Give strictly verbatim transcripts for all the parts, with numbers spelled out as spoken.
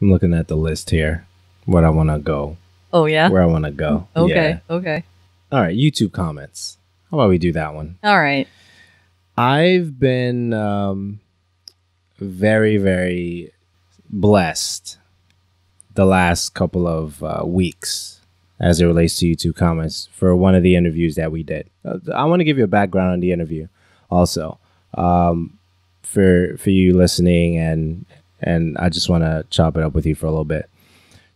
I'm looking at the list here. What I want to go. Oh, yeah? Where I want to go. Okay, yeah. okay. All right, YouTube comments. How about we do that one? All right. I've been um, very, very blessed the last couple of uh, weeks as it relates to YouTube comments for one of the interviews that we did. Uh, I want to give you a background on the interview also um, for, for you listening, and, and I just want to chop it up with you for a little bit.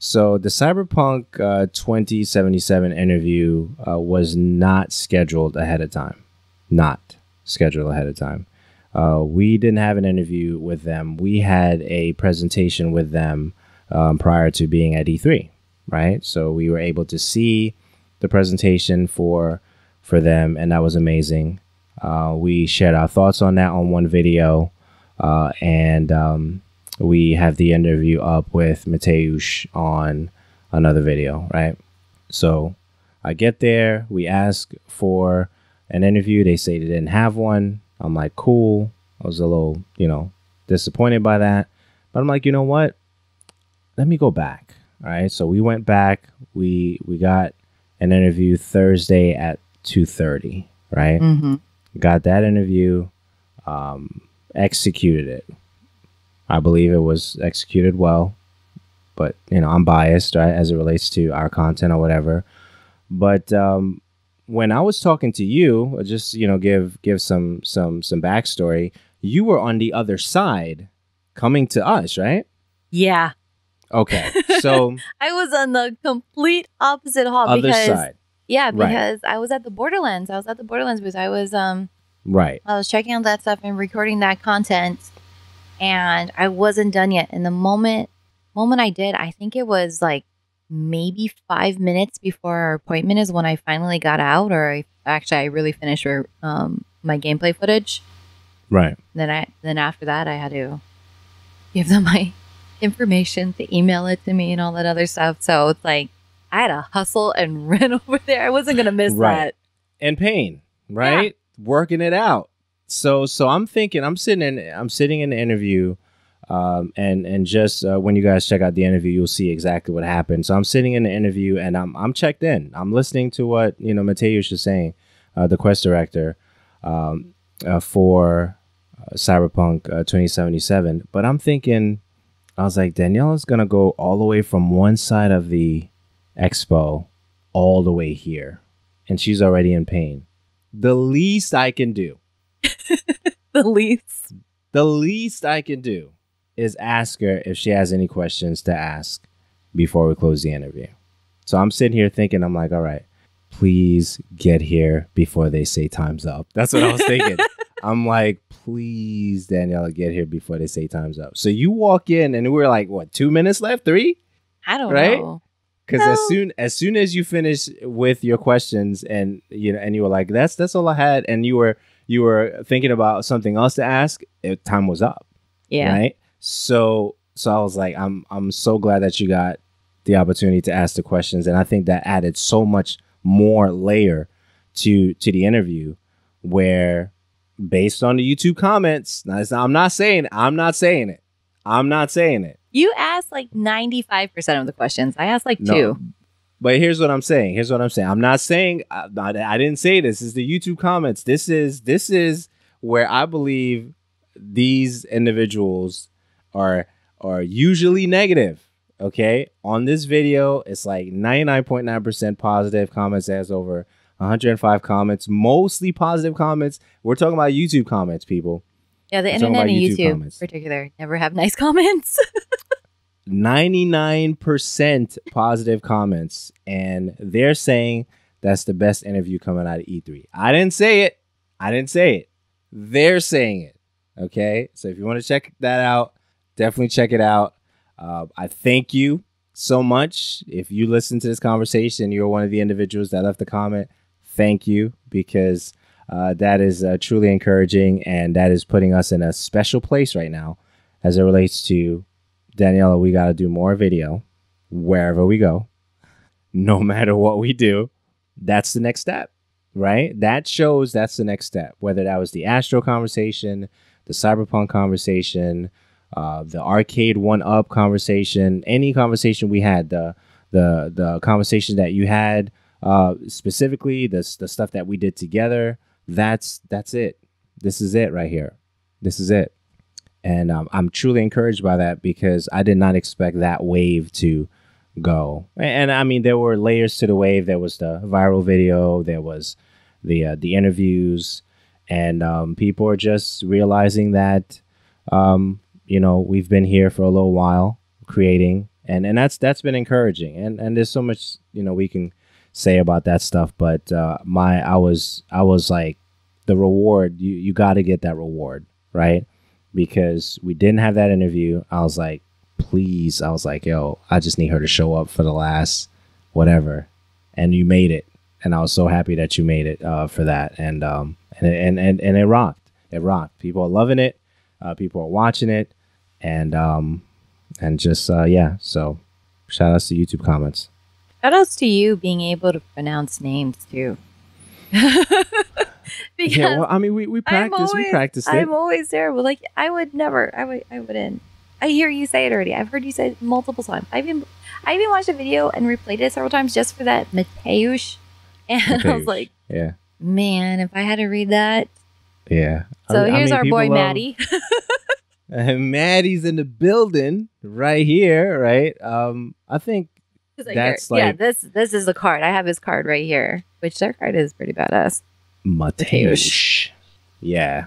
So the Cyberpunk uh, twenty seventy-seven interview uh, was not scheduled ahead of time. Not scheduled ahead of time. Uh, we didn't have an interview with them. We had a presentation with them um, prior to being at E three, right? So we were able to see the presentation for for them, and that was amazing. Uh, we shared our thoughts on that on one video, uh, and... Um, we have the interview up with Mateusz on another video, right? So I get there. We ask for an interview. They say they didn't have one. I'm like, cool. I was a little, you know, disappointed by that. But I'm like, you know what? Let me go back, all right? So we went back. We we got an interview Thursday at two thirty, right? Mm-hmm. Got that interview, um, executed it. I believe it was executed well, but, you know, I'm biased, right, as it relates to our content or whatever. But um, when I was talking to you, just, you know, give give some some some backstory. You were on the other side coming to us, right? Yeah. Okay. So I was on the complete opposite hall. Other because, side. Yeah, because right. I was at the Borderlands. I was at the Borderlands because I was um right. I was checking out that stuff and recording that content. And I wasn't done yet. And the moment moment I did, I think it was like maybe five minutes before our appointment is when I finally got out. Or I, actually, I really finished our, um, my gameplay footage. Right. Then I then after that, I had to give them my information to email it to me and all that other stuff. So it's like I had to hustle and run over there. I wasn't going to miss right. that. And pain, right? Yeah. Working it out. So, so I'm thinking, I'm sitting in, I'm sitting in the interview, um, and and just uh, when you guys check out the interview, you'll see exactly what happened. So I'm sitting in the interview, and I'm I'm checked in. I'm listening to what you know Mateusz is saying, uh, the quest director, um, uh, for uh, Cyberpunk uh, twenty seventy-seven. But I'm thinking, I was like, Daniela's gonna go all the way from one side of the expo all the way here, and she's already in pain. The least I can do. the least the least I can do is ask her if she has any questions to ask before we close the interview. So I'm sitting here thinking, I'm like, all right, please get here before they say time's up. That's what I was thinking. I'm like, please, Daniela, get here before they say time's up. So you walk in and we're like, what, two minutes left? Three? I don't right? know. Because no. as soon as soon as you finish with your questions and you know and you were like, that's that's all I had, and you were you were thinking about something else to ask, it, time was up. Yeah. Right. So, so I was like, I'm, I'm so glad that you got the opportunity to ask the questions. And I think that added so much more layer to, to the interview where based on the YouTube comments, now it's, I'm not saying, I'm not saying it. I'm not saying it. You asked like ninety-five percent of the questions. I asked like no. two. But here's what I'm saying. Here's what I'm saying. I'm not saying I, I didn't say this. This is the YouTube comments. This is this is where I believe these individuals are are usually negative. Okay, on this video, it's like ninety-nine point nine percent positive comments. It has over one hundred five comments, mostly positive comments. We're talking about YouTube comments, people. Yeah, the We're internet and YouTube, YouTube in particular never have nice comments. ninety-nine percent positive comments, and they're saying that's the best interview coming out of E three. I didn't say it. I didn't say it. They're saying it. Okay, so if you want to check that out, definitely check it out. Uh, I thank you so much. If you listen to this conversation, you're one of the individuals that left a comment. Thank you, because uh, that is uh, truly encouraging, and that is putting us in a special place right now as it relates to Daniela. We got to do more video wherever we go, no matter what we do. That's the next step, right? That shows that's the next step, whether that was the Astro conversation, the Cyberpunk conversation, uh, the arcade one-up conversation, any conversation we had, the the the conversation that you had, uh, specifically the the stuff that we did together. That's that's it. This is it right here. This is it. And um, I'm truly encouraged by that, because I did not expect that wave to go. And, and I mean, there were layers to the wave. There was the viral video. There was the uh, the interviews. And um, people are just realizing that, um, you know, we've been here for a little while creating. And, and that's that's been encouraging. And, and there's so much, you know, we can say about that stuff. But uh, my I was I was like, the reward, you, you got to get that reward, right? Because we didn't have that interview. I was like, please. I was like, yo, I just need her to show up for the last whatever. And you made it. And I was so happy that you made it uh, for that. And um, and, and, and and it rocked. It rocked. People are loving it. Uh, people are watching it. And um, and just, uh, yeah. So shout outs to YouTube comments. Shout outs to you being able to pronounce names, too. Because yeah, well, I mean, we we practice. Always, we practice. I'm always terrible. Like I would never. I would. I wouldn't. I hear you say it already. I've heard you say it multiple times. I even I even watched a video and replayed it several times just for that Mateusz. And Mateusz. I was like, yeah, man, if I had to read that. Yeah. So I mean, here's I mean, our boy love, Maddie. Maddie's in the building right here. Right. Um. I think like, that's like, yeah. This this is the card. I have his card right here. Which their card is pretty badass. Mateusz. Yeah.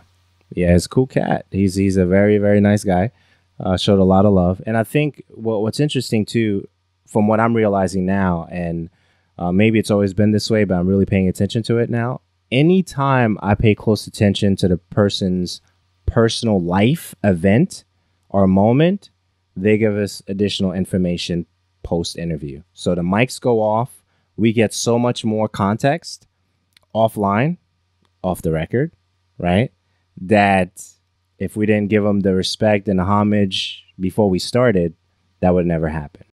Yeah, he's a cool cat. He's he's a very, very nice guy. Uh, showed a lot of love. And I think what what's interesting, too, from what I'm realizing now, and uh, maybe it's always been this way, but I'm really paying attention to it now. Anytime I pay close attention to the person's personal life, event, or moment, they give us additional information post-interview. So the mics go off. We get so much more context offline, off the record, right? That if we didn't give them the respect and the homage before we started, that would never happen.